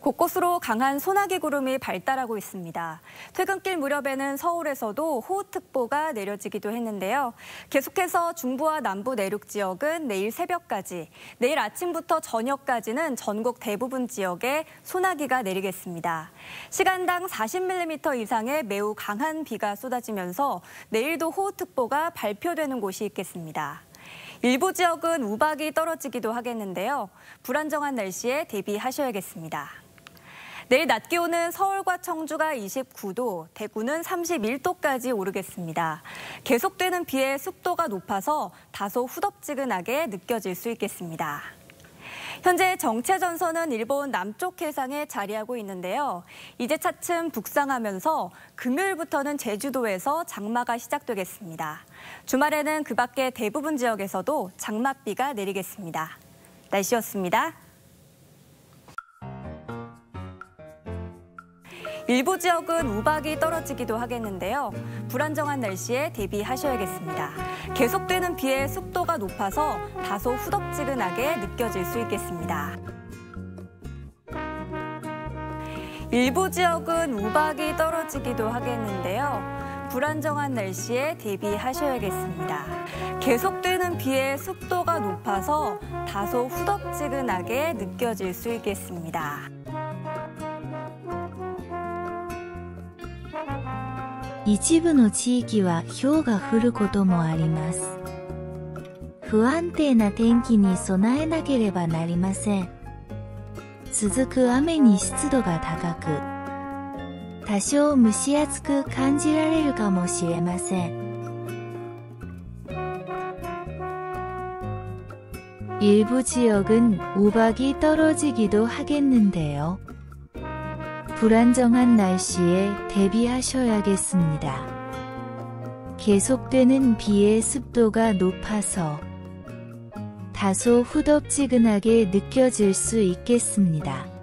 곳곳으로 강한 소나기 구름이 발달하고 있습니다. 퇴근길 무렵에는 서울에서도 호우특보가 내려지기도 했는데요. 계속해서 중부와 남부 내륙 지역은 내일 새벽까지, 내일 아침부터 저녁까지는 전국 대부분 지역에 소나기가 내리겠습니다. 시간당 40mm 이상의 매우 강한 비가 쏟아지면서 내일도 호우특보가 발표되는 곳이 있겠습니다. 일부 지역은 우박이 떨어지기도 하겠는데요. 불안정한 날씨에 대비하셔야겠습니다. 내일 낮 기온은 서울과 청주가 29도, 대구는 31도까지 오르겠습니다. 계속되는 비에 습도가 높아서 다소 후덥지근하게 느껴질 수 있겠습니다. 현재 정체전선은 일본 남쪽 해상에 자리하고 있는데요. 이제 차츰 북상하면서 금요일부터는 제주도에서 장마가 시작되겠습니다. 주말에는 그 밖의 대부분 지역에서도 장맛비가 내리겠습니다. 날씨였습니다. 일부 지역은 우박이 떨어지기도 하겠는데요. 불안정한 날씨에 대비하셔야겠습니다. 계속되는 비에 습도가 높아서 다소 후덥지근하게 느껴질 수 있겠습니다. 일부 지역은 우박이 떨어지기도 하겠는데요. 불안정한 날씨에 대비하셔야겠습니다. 계속되는 비에 습도가 높아서 다소 후덥지근하게 느껴질 수 있겠습니다.一部の地域は氷が降ることもあります。不安定な天気に備えなければなりません。続く雨に湿度が高く、多少蒸し暑く感じられるかもしれません。일부지역은우박이떨어지기도하겠는데요。 불안정한 날씨에 대비하셔야겠습니다. 계속되는 비의 습도가 높아서 다소 후덥지근하게 느껴질 수 있겠습니다.